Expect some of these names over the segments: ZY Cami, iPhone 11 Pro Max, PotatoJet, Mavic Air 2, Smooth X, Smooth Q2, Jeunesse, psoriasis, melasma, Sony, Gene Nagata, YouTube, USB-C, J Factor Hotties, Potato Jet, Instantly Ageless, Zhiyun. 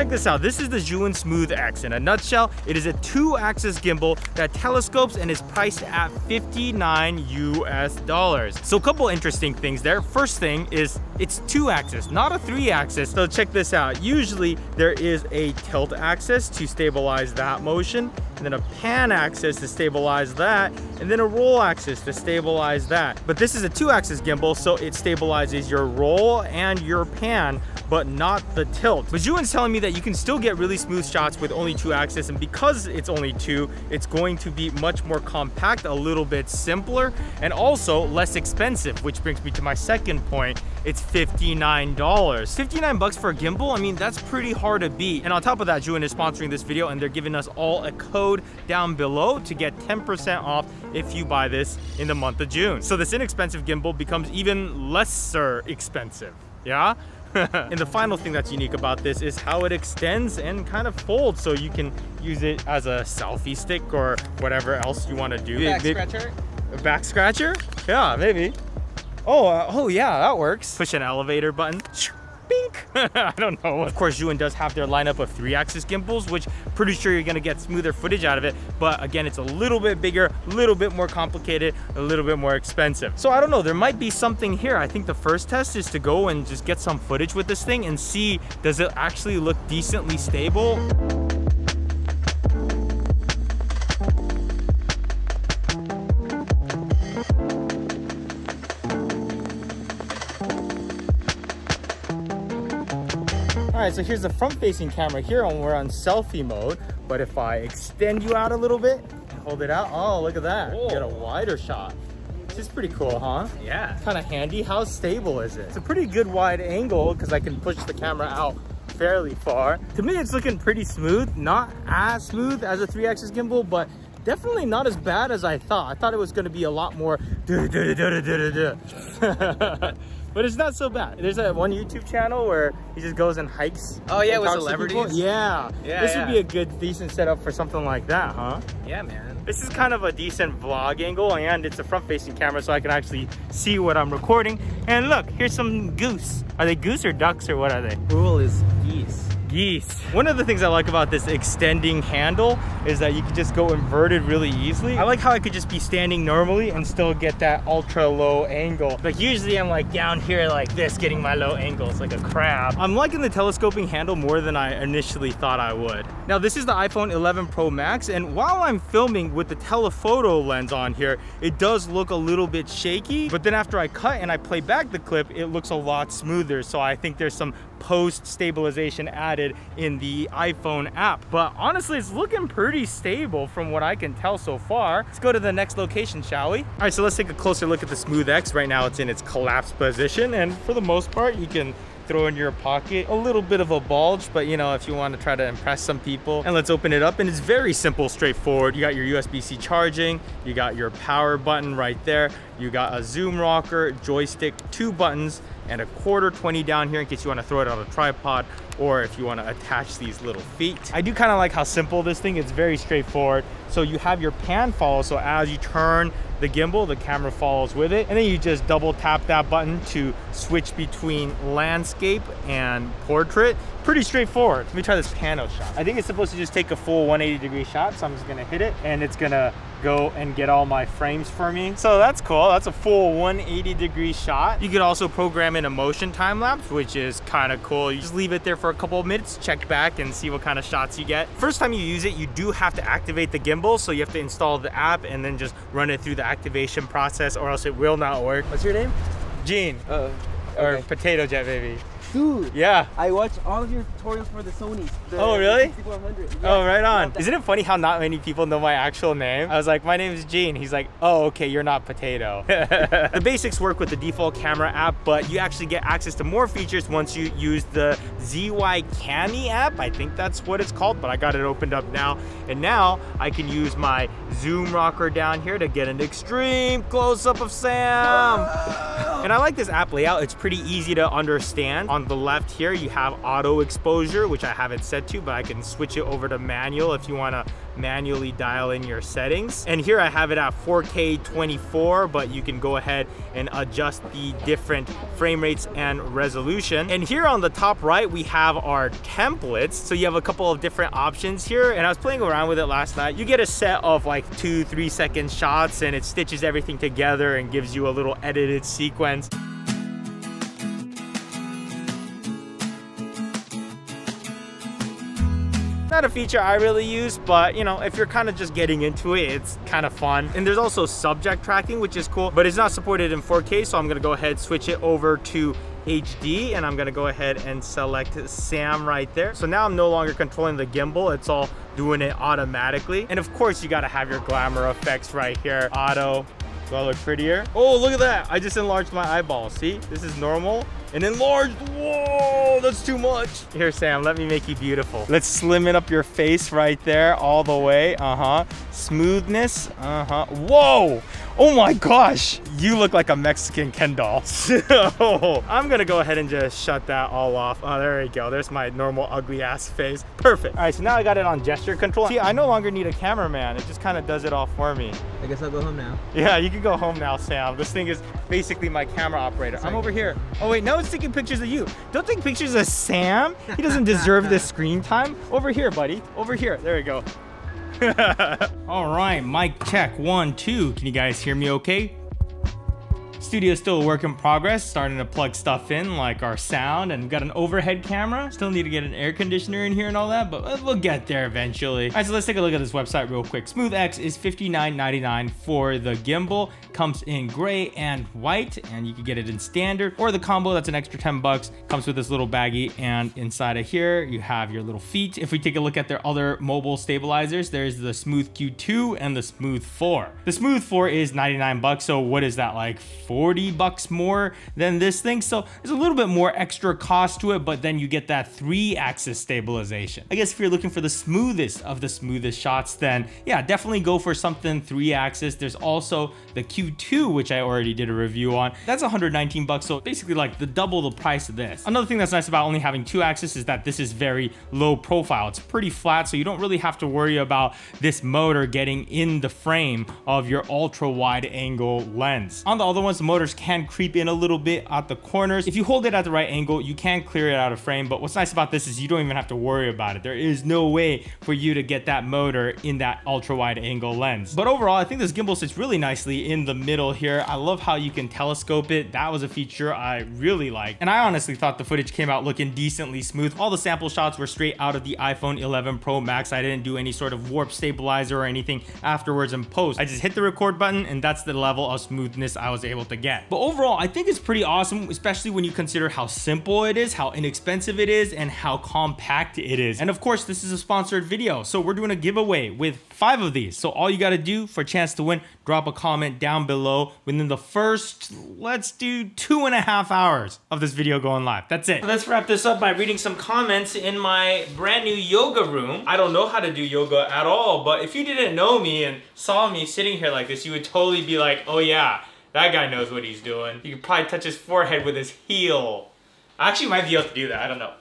check this out. This is the Zhiyun Smooth X. In a nutshell, it is a 2-axis gimbal that telescopes and is priced at $59 US. So a couple interesting things there. First thing is it's 2-axis, not a 3-axis. So check this out. Usually there is a tilt axis to stabilize that motion, and then a pan axis to stabilize that, and then a roll axis to stabilize that. But this is a 2-axis gimbal, so it stabilizes your roll and your pan, but not the tilt. But Zhiyun's telling me that you can still get really smooth shots with only 2 axis, and because it's only 2, it's going to be much more compact, a little bit simpler, and also less expensive, which brings me to my second point. It's $59. 59 bucks for a gimbal? I mean, that's pretty hard to beat. And on top of that, Zhiyun is sponsoring this video, and they're giving us all a code down below to get 10% off if you buy this in the month of June. So this inexpensive gimbal becomes even lesser expensive, yeah? And the final thing that's unique about this is how it extends and kind of folds, so you can use it as a selfie stick or whatever else you want to do. Back scratcher? A back scratcher? Yeah, maybe. Oh yeah, that works. Push an elevator button. Bink. I don't know. Of course, Zhiyun does have their lineup of 3-axis gimbals, which pretty sure you're gonna get smoother footage out of it. But again, it's a little bit bigger, a little bit more complicated, a little bit more expensive. So I don't know, there might be something here. I think the first test is to go and just get some footage with this thing and see, does it actually look decently stable? All right, so here's the front-facing camera here, and we're on selfie mode. But if I extend you out a little bit, hold it out, oh, look at that. Whoa. Get a wider shot. This is pretty cool, huh? Yeah. Kind of handy. How stable is it? It's a pretty good wide angle because I can push the camera out fairly far. To me, it's looking pretty smooth. Not as smooth as a 3-axis gimbal, but definitely not as bad as I thought. I thought it was going to be a lot more but it's not so bad. There's that one YouTube channel where he just goes and hikes. Oh yeah, with celebrities? Yeah. This would be a good, decent setup for something like that, huh? Yeah, man. This is kind of a decent vlog angle, and it's a front-facing camera, so I can actually see what I'm recording. And look, here's some goose. Are they goose or ducks or what are they? Rule is geese. Geese. One of the things I like about this extending handle is that you can just go inverted really easily. I like how I could just be standing normally and still get that ultra low angle. Like usually I'm like down here like this getting my low angles like a crab. I'm liking the telescoping handle more than I initially thought I would. Now this is the iPhone 11 Pro Max, and while I'm filming with the telephoto lens on here, it does look a little bit shaky, but then after I cut and I play back the clip, it looks a lot smoother. So I think there's some post stabilization added in the iPhone app. But honestly, it's looking pretty stable from what I can tell so far. Let's go to the next location, shall we? All right, so let's take a closer look at the Smooth X. Right now it's in its collapsed position, and for the most part, you can throw in your pocket, a little bit of a bulge, but you know, if you want to try to impress some people. And let's open it up, and it's very simple, straightforward. You got your USB-C charging, you got your power button right there, you got a zoom rocker, joystick, 2 buttons, and a quarter 20 down here in case you want to throw it on a tripod, or if you want to attach these little feet. I do kind of like how simple this thing is. It's very straightforward. So you have your pan follow, so as you turn the gimbal, the camera follows with it, and then you just double tap that button to switch between landscape and portrait. Pretty straightforward. Let me try this pano shot. I think it's supposed to just take a full 180-degree shot, so I'm just gonna hit it, and it's gonna go and get all my frames for me. So that's cool. That's a full 180-degree shot. You could also program in a motion time lapse, which is kind of cool. You just leave it there for a couple of minutes, check back and see what kind of shots you get. First time you use it, you do have to activate the gimbal, so you have to install the app and then just run it through the activation process, or else it will not work. What's your name? Gene. Or okay. Potato Jet, baby. Dude, yeah. I watch all of your tutorials for the Sony. Oh, really? 6400. Yeah, oh, right on. Isn't it funny how not many people know my actual name? I was like, my name is Gene. He's like, oh, okay, you're not Potato. The basics work with the default camera app, but you actually get access to more features once you use the ZY Cami app. I think that's what it's called, but I got it opened up now. And now I can use my zoom rocker down here to get an extreme close-up of Sam. And I like this app layout. It's pretty easy to understand. On on the left here, you have auto exposure, which I have it set to, but I can switch it over to manual if you want to manually dial in your settings. And here I have it at 4K 24, but you can go ahead and adjust the different frame rates and resolution. And here on the top right, we have our templates. So you have a couple of different options here, and I was playing around with it last night. You get a set of like 2-3 second shots, and it stitches everything together and gives you a little edited sequence. Not a feature I really use, but you know, if you're kind of just getting into it, it's kind of fun. And there's also subject tracking, which is cool, but it's not supported in 4K, so I'm gonna go ahead, switch it over to HD, and I'm gonna go ahead and select Sam right there. So now I'm no longer controlling the gimbal, it's all doing it automatically. And of course, you gotta have your glamour effects right here. Auto, do I look prettier? Oh, look at that, I just enlarged my eyeball, see? This is normal. And enlarged, whoa, that's too much. Here, Sam, let me make you beautiful. Let's slim it up your face right there, all the way, Smoothness, Whoa, oh my gosh. You look like a Mexican Ken doll. So, I'm gonna go ahead and just shut that all off. Oh, there we go, there's my normal ugly ass face. Perfect. All right, so now I got it on gesture control. See, I no longer need a cameraman. It just kind of does it all for me. I guess I'll go home now. Yeah, you can go home now, Sam. This thing is basically my camera operator. I'm over here. Oh wait, no. It's taking pictures of you. Don't take pictures of Sam. He doesn't deserve this screen time. Over here, buddy. Over here. There we go. All right, mic check. 1, 2. Can you guys hear me okay? Studio's still a work in progress. Starting to plug stuff in like our sound, and got an overhead camera. Still need to get an air conditioner in here and all that, but we'll get there eventually. All right, so let's take a look at this website real quick. Smooth X is $59.99 for the gimbal. Comes in gray and white, and you can get it in standard or the combo. That's an extra 10 bucks. Comes with this little baggie, and inside of here, you have your little feet. If we take a look at their other mobile stabilizers, there's the Smooth Q2 and the Smooth 4. The Smooth 4 is 99 bucks. So what is that, like 40 bucks more than this thing? So there's a little bit more extra cost to it, but then you get that 3-axis stabilization. I guess if you're looking for the smoothest of the smoothest shots, then yeah, definitely go for something 3-axis. There's also the Q2, which I already did a review on. That's 119 bucks, so basically like the double the price of this. Another thing that's nice about only having 2-axis is that this is very low profile. It's pretty flat, so you don't really have to worry about this motor getting in the frame of your ultra wide angle lens. On the other ones, the motors can creep in a little bit at the corners. If you hold it at the right angle, you can clear it out of frame, but what's nice about this is you don't even have to worry about it. There is no way for you to get that motor in that ultra wide angle lens. But overall, I think this gimbal sits really nicely in the middle here. I love how you can telescope it. That was a feature I really liked, and I honestly thought the footage came out looking decently smooth. All the sample shots were straight out of the iPhone 11 Pro Max. I didn't do any sort of warp stabilizer or anything afterwards in post. I just hit the record button, and that's the level of smoothness I was able to get. But overall, I think it's pretty awesome, especially when you consider how simple it is, how inexpensive it is, and how compact it is. And of course, this is a sponsored video, so we're doing a giveaway with 5 of these. So all you got to do for a chance to win, drop a comment down below within the first, let's do 2.5 hours of this video going live. That's it. Let's wrap this up by reading some comments in my brand new yoga room. I don't know how to do yoga at all, but if you didn't know me and saw me sitting here like this, you would totally be like, oh yeah, that guy knows what he's doing. You could probably touch his forehead with his heel. I actually might be able to do that, I don't know.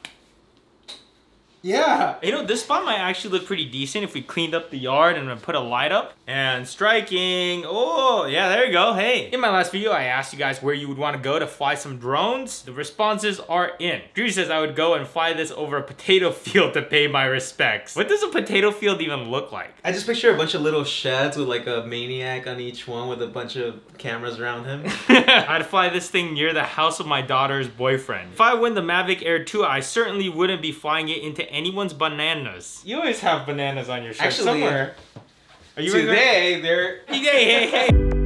Yeah. You know, this spot might actually look pretty decent if we cleaned up the yard and put a light up. And striking, oh, yeah, there you go, hey. In my last video, I asked you guys where you would want to go to fly some drones. The responses are in. Drew says I would go and fly this over a potato field to pay my respects. What does a potato field even look like? I just picture a bunch of little sheds with like a maniac on each one with a bunch of cameras around him. I'd fly this thing near the house of my daughter's boyfriend. If I win the Mavic Air 2, I certainly wouldn't be flying it into anyone's bananas. You always have bananas on your shirt somewhere. Are you today? They're hey.